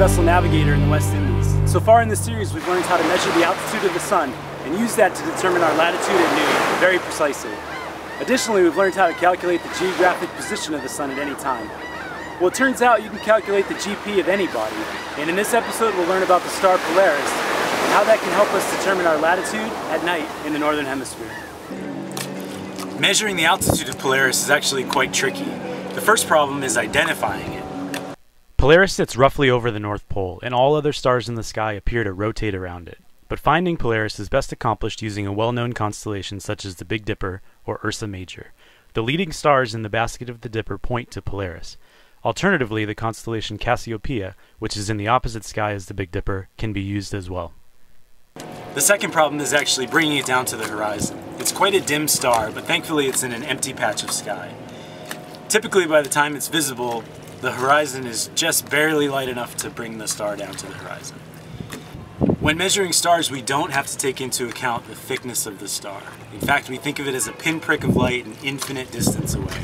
vessel navigator in the West Indies. So far in this series, we've learned how to measure the altitude of the sun and use that to determine our latitude at noon very precisely. Additionally, we've learned how to calculate the geographic position of the sun at any time. Well, it turns out you can calculate the GP of any body, and in this episode we'll learn about the star Polaris and how that can help us determine our latitude at night in the northern hemisphere. Measuring the altitude of Polaris is actually quite tricky. The first problem is identifying it. Polaris sits roughly over the North Pole, and all other stars in the sky appear to rotate around it. But finding Polaris is best accomplished using a well-known constellation such as the Big Dipper or Ursa Major. The leading stars in the basket of the Dipper point to Polaris. Alternatively, the constellation Cassiopeia, which is in the opposite sky as the Big Dipper, can be used as well. The second problem is actually bringing it down to the horizon. It's quite a dim star, but thankfully it's in an empty patch of sky. Typically by the time it's visible, the horizon is just barely light enough to bring the star down to the horizon. When measuring stars, we don't have to take into account the thickness of the star. In fact, we think of it as a pinprick of light an infinite distance away.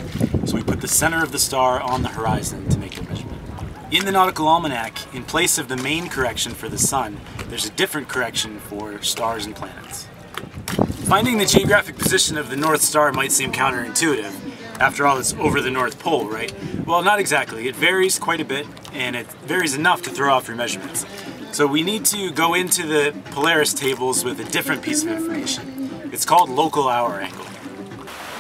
So we put the center of the star on the horizon to make the measurement. In the Nautical Almanac, in place of the main correction for the sun, there's a different correction for stars and planets. Finding the geographic position of the North Star might seem counterintuitive. After all, it's over the North Pole, right? Well, not exactly. It varies quite a bit, and it varies enough to throw off your measurements. So we need to go into the Polaris tables with a different piece of information. It's called local hour angle.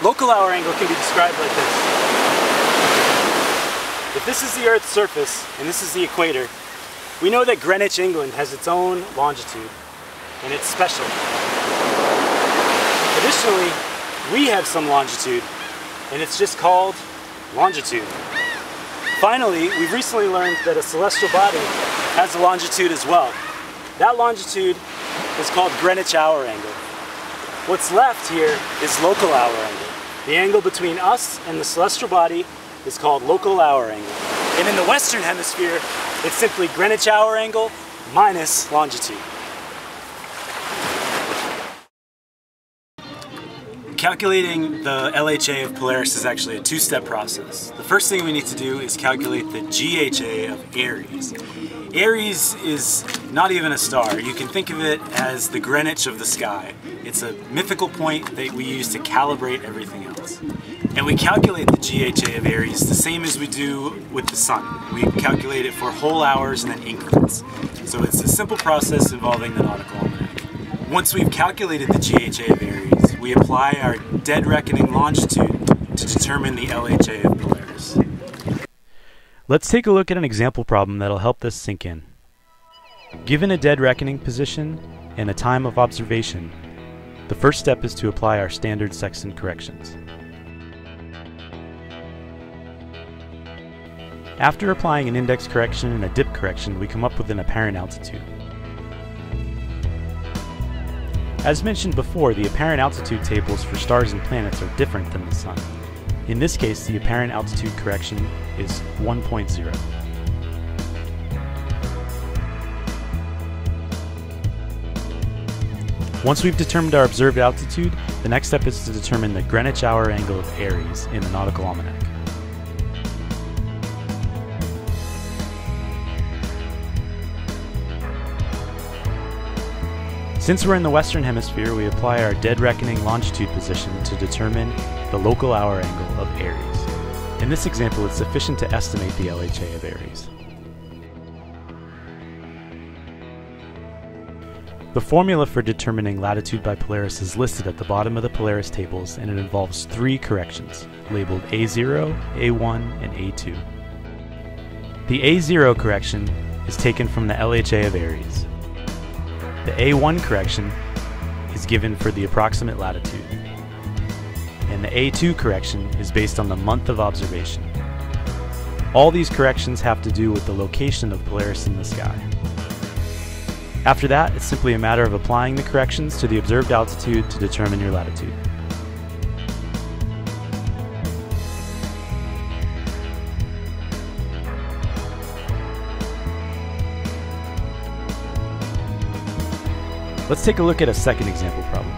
Local hour angle can be described like this. If this is the Earth's surface and this is the equator, we know that Greenwich, England has its own longitude and it's special. Additionally, we have some longitude and it's just called longitude. Finally, we've recently learned that a celestial body has a longitude as well. That longitude is called Greenwich hour angle. What's left here is local hour angle. The angle between us and the celestial body is called local hour angle. And in the Western Hemisphere, it's simply Greenwich hour angle minus longitude. Calculating the LHA of Polaris is actually a two-step process. The first thing we need to do is calculate the GHA of Aries. Aries is not even a star. You can think of it as the Greenwich of the sky. It's a mythical point that we use to calibrate everything else. And we calculate the GHA of Aries the same as we do with the sun. We calculate it for whole hours and then increments. So it's a simple process involving the nautical almanac. Once we've calculated the GHA of Aries, we apply our dead reckoning longitude to determine the LHA of Polaris. Let's take a look at an example problem that'll help this sink in. Given a dead reckoning position and a time of observation, the first step is to apply our standard sextant corrections. After applying an index correction and a dip correction, we come up with an apparent altitude. As mentioned before, the apparent altitude tables for stars and planets are different than the sun. In this case, the apparent altitude correction is 1.0. Once we've determined our observed altitude, the next step is to determine the Greenwich hour angle of Aries in the Nautical Almanac. Since we're in the Western Hemisphere, we apply our dead reckoning longitude position to determine the local hour angle of Aries. In this example, it's sufficient to estimate the LHA of Aries. The formula for determining latitude by Polaris is listed at the bottom of the Polaris tables, and it involves three corrections, labeled A0, A1, and A2. The A0 correction is taken from the LHA of Aries. The A1 correction is given for the approximate latitude, and the A2 correction is based on the month of observation. All these corrections have to do with the location of Polaris in the sky. After that, it's simply a matter of applying the corrections to the observed altitude to determine your latitude. Let's take a look at a second example problem.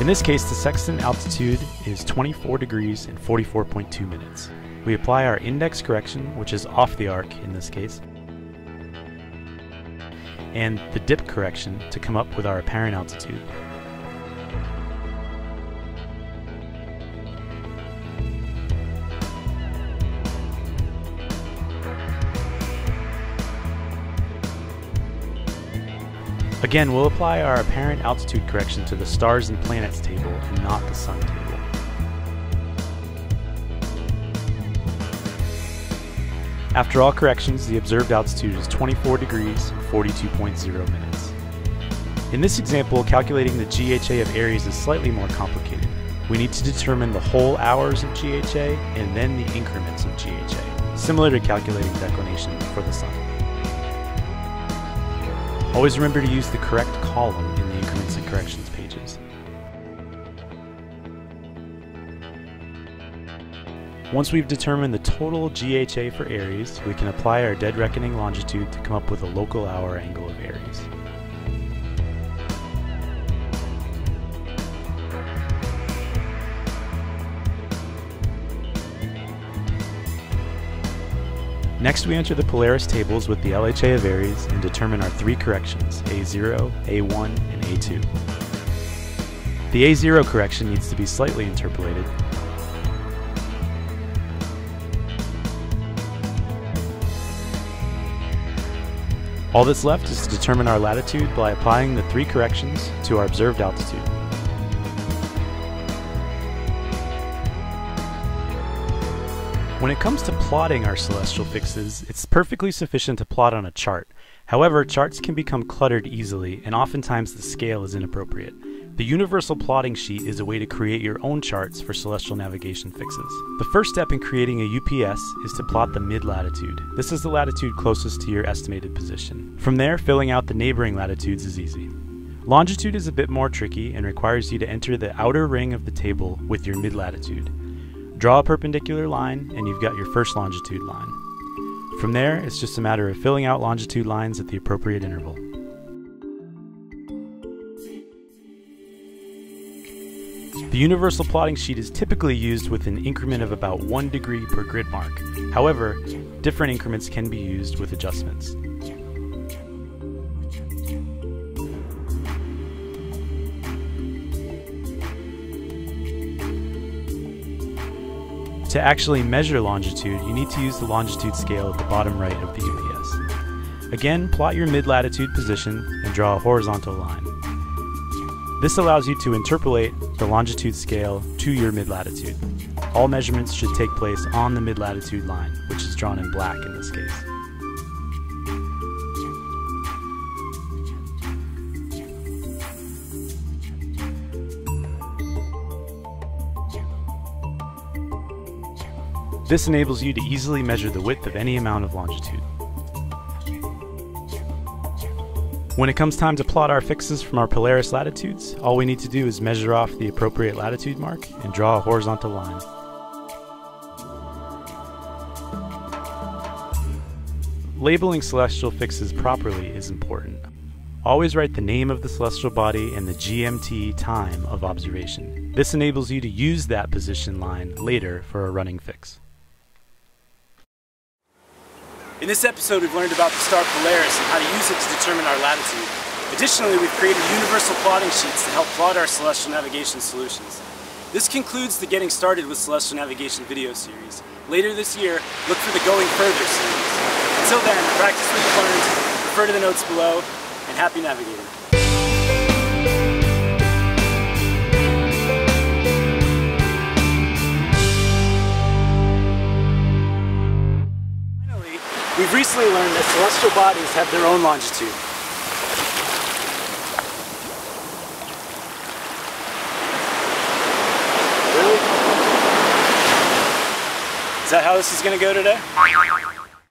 In this case, the sextant altitude is 24 degrees and 44.2 minutes. We apply our index correction, which is off the arc in this case, and the dip correction to come up with our apparent altitude. Again, we'll apply our apparent altitude correction to the stars and planets table and not the sun table. After all corrections, the observed altitude is 24 degrees and 42.0 minutes. In this example, calculating the GHA of Aries is slightly more complicated. We need to determine the whole hours of GHA and then the increments of GHA, similar to calculating declination for the sun. Always remember to use the correct column in the increments and corrections pages. Once we've determined the total GHA for Aries, we can apply our dead reckoning longitude to come up with a local hour angle of Aries. Next, we enter the Polaris tables with the LHA of Aries and determine our three corrections, A0, A1, and A2. The A0 correction needs to be slightly interpolated. All that's left is to determine our latitude by applying the three corrections to our observed altitude. When it comes to plotting our celestial fixes, it's perfectly sufficient to plot on a chart. However, charts can become cluttered easily, and oftentimes the scale is inappropriate. The Universal Plotting Sheet is a way to create your own charts for celestial navigation fixes. The first step in creating a UPS is to plot the mid-latitude. This is the latitude closest to your estimated position. From there, filling out the neighboring latitudes is easy. Longitude is a bit more tricky and requires you to enter the outer ring of the table with your mid-latitude. Draw a perpendicular line and you've got your first longitude line. From there, it's just a matter of filling out longitude lines at the appropriate interval. The Universal Plotting Sheet is typically used with an increment of about 1 degree per grid mark. However, different increments can be used with adjustments. To actually measure longitude, you need to use the longitude scale at the bottom right of the UPS. Again, plot your mid-latitude position and draw a horizontal line. This allows you to interpolate the longitude scale to your mid-latitude. All measurements should take place on the mid-latitude line, which is drawn in black in this case. This enables you to easily measure the width of any amount of longitude. When it comes time to plot our fixes from our Polaris latitudes, all we need to do is measure off the appropriate latitude mark and draw a horizontal line. Labeling celestial fixes properly is important. Always write the name of the celestial body and the GMT time of observation. This enables you to use that position line later for a running fix. In this episode, we've learned about the star Polaris and how to use it to determine our latitude. Additionally, we've created universal plotting sheets to help plot our celestial navigation solutions. This concludes the Getting Started with Celestial Navigation video series. Later this year, look for the Going Further series. Until then, practice what you've learned, refer to the notes below, and happy navigating. We've recently learned that celestial bodies have their own longitude. Really? Is that how this is going to go today?